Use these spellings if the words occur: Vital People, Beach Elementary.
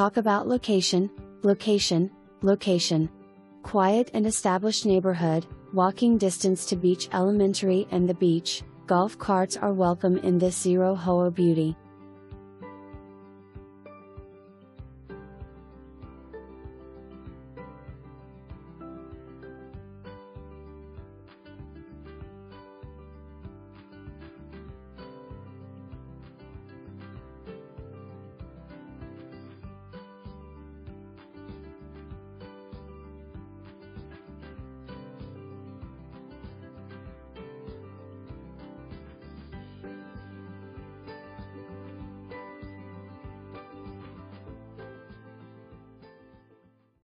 talk about location, location, location. Quiet and established neighborhood, walking distance to Beach Elementary and the beach, golf carts are welcome in this zero-hour beauty.